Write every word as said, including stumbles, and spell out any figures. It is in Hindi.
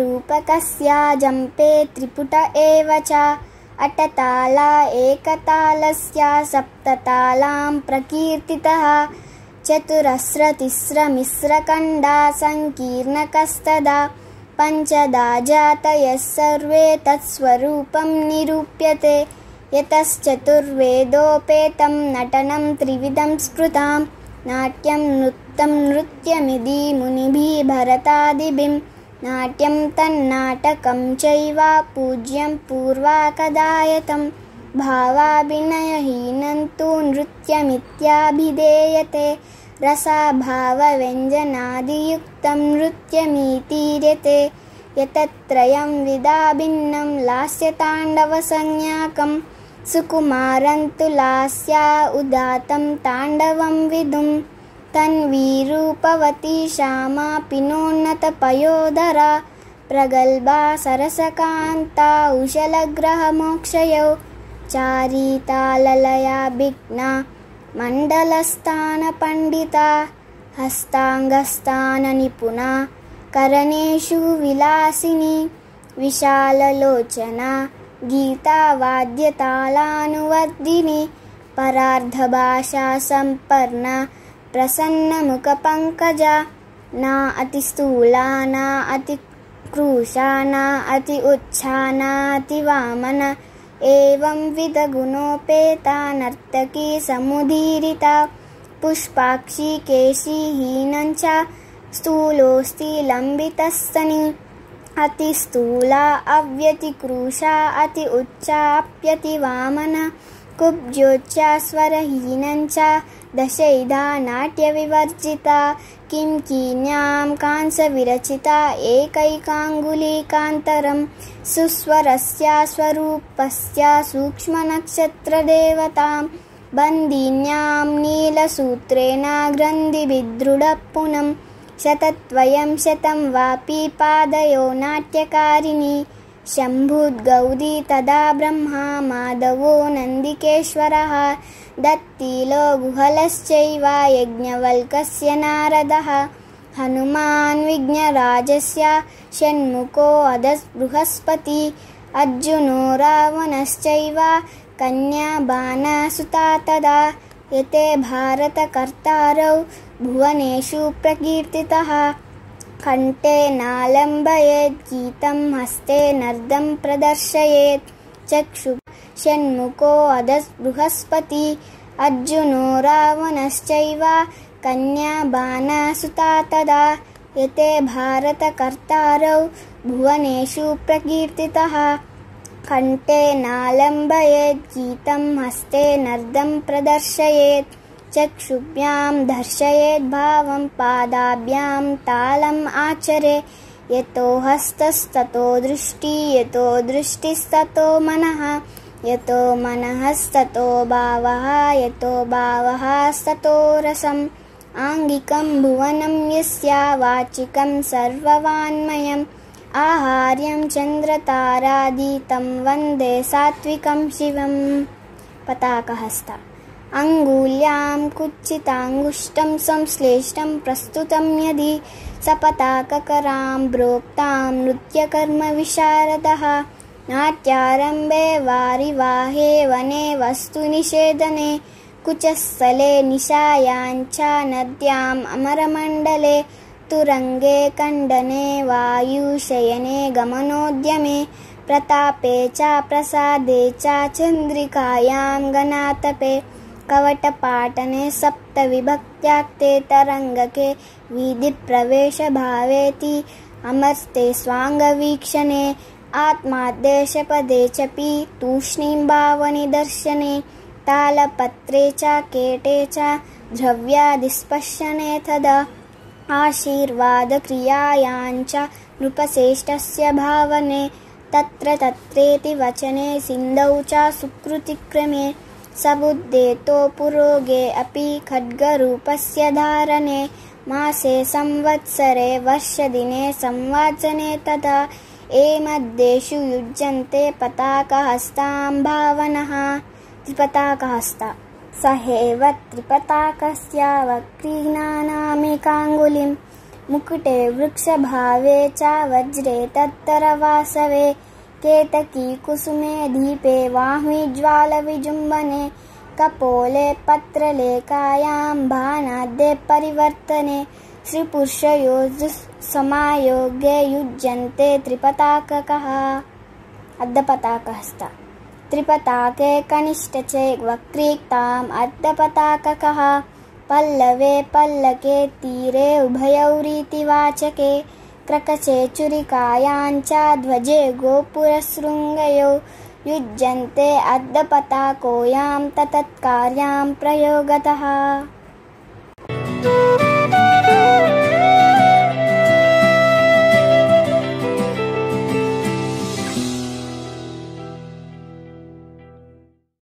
रूपकस्या जंपे त्रिपुट एव च अटताला एकतालस्या सप्ततालां प्रकीर्तितः चतुरस्र तिस्र मिस्रकण्डा संकीर्णकस्तदा पंचदा जातयः सर्वे तत्स्वरूपं निरूप्यते यतश्चतुर्वेदोपेतं नटनं त्रिविधं स्मृतां नाट्यं नृत्तं नृत्यमिति मुनिभिः भरतादिभिं नाट्यं तन्नाटकं चैव पूज्यं पूर्वा कदायतं भावाभिनयहीनं तु नृत्यमित्याभिधेयते रसाभावव्यञ्जनादियुक्तं नृत्यमीतीर्यते यतत्रयं विदा भिन्नं लास्यताण्डवसंज्ञाकं सुकुमारं तु लास्या उदातं ताण्डवं विदुं तन्वीरूपवती श्यामा पिनोन्नतपयोधरा प्रगल्भा सरसकान्ता उशलग्रहमोक्षयो चारीताललया भिग्ना मण्डलस्थानपण्डिता हस्ताङ्गस्थाननिपुणा करणेषु विलासिनी विशाललोचना गीतावाद्यतालानुवर्दिनी परार्धभाषा सम्पन्ना प्रसन्नमुखपङ्कजा ना अतिस्थूला ना अतिक्रूषा ना अति उच्छा ना अतिवामना एवं विधगुणोपेता नर्तकी समुदीरिता पुष्पाक्षी केशीहीनं च स्थूलोऽस्ति लम्बितस्तनी अतिस्थूला अव्यतिक्रूषा अति उच्चाप्यतिवामना कुब्जोच्चा स्वरहीनं च दशैधा नाट्यविवर्जिता किंकिन्यां कांसविरचिता एकैकाङ्गुलीकान्तरं सुस्वरस्य स्वरूपस्य सूक्ष्मनक्षत्रदेवतां बन्दिन्यां नीलसूत्रेण ग्रन्थिभिदृढपुनं शतद्वयं शतं वापि पादयो नाट्यकारिणी शम्भुद्गौरी तदा ब्रह्मा माधवो नन्दिकेश्वरः दत्तिलो गुहलश्चैव यज्ञवल्क्यस्य नारदः हनुमान् विघ्नराजस्य षण्मुखो बृहस्पति अर्जुनो रावणश्चैव कन्या बाणासुता तदा यते भारतकर्तारौ भुवनेषु प्रकीर्तितः कण्ठे नालम्बयेत् गीतं हस्ते नर्दं प्रदर्शयेत् चक्षु षण्मुखो बृहस्पति अर्जुनो रावणश्चैव कन्या बाणासुता तदा यते भारतकर्तारौ भुवनेषु प्रकीर्तितः कण्ठे नालम्बयेत् गीतं हस्ते नर्दं प्रदर्शयेत् चक्षुभ्यां दर्शयेद् भावं पादाभ्यां तालम् आचरे यतो हस्तस्ततो दृष्टि यतो दृष्टिस्ततो मनः यतो मनःस्ततो भावः यतो भावः स्ततो रसम् आङ्गिकं भुवनं यस्य वाचिकं सर्ववाङ्मयम् आहार्यं चन्द्रतारादीतं वन्दे सात्विकं शिवं पताकहस्ता अंगुल्यां कुच्चिताङ्गुष्ठं संश्लेष्टं प्रस्तुतं यदि सपताककरां ब्रोक्तां नृत्यकर्मविशारदः नाट्यारम्भे वारिवाहे वने वस्तुनिषेधने कुचस्थले निशायाञ्च नद्याम् अमरमण्डले तुरङ्गे खण्डने वायुशयने गमनोद्यमे प्रतापे च प्रसादे च चन्द्रिकायां गणातपे कवटपाटने सप्तविभक्त्याक्ते तरङ्गके विधिप्रवेशभावेति अमर्ते स्वाङ्गवीक्षणे आत्मादेशपदे च पि तूष्णीं भावनिदर्शने तालपत्रे च केटे च द्रव्यादिस्पर्शने तदा आशीर्वादक्रियायां च नृपश्रेष्ठस्य भावने तत्र तत्रेति वचने सिन्धौ च सुकृतिक्रमे सबुद्धेतो पुरोगे अपि खड्गरूपस्य धारणे मासे संवत्सरे वर्षदिने संवाचने तथा एमद्देषु युज्यन्ते पताकहस्तां भावनः त्रिपताकहस्ता सहैव त्रिपताकस्य वक्रीनानामेकाङ्गुलिं मुकुटे वृक्षभावे च वज्रे तत्तरवासवे केतकी कुसुमे दीपे वाह्वी ज्वालविजुम्बने कपोले पत्रलेखायां भानाद्ये परिवर्तने श्रीपुरुषयो समायोगे युज्यन्ते त्रिपताककः अर्धपताकहस्तः त्रिपताके कनिष्ठचे वक्रीक्ताम् अर्धपताककः पल्लवे पल्लके तीरे उभयौ रीतिवाचके क्रकचे चुरिकायां च ध्वजे गोपुरशृङ्गयौ युज्यन्ते अर्धपताकोयां तत्कार्यां प्रयोगतः।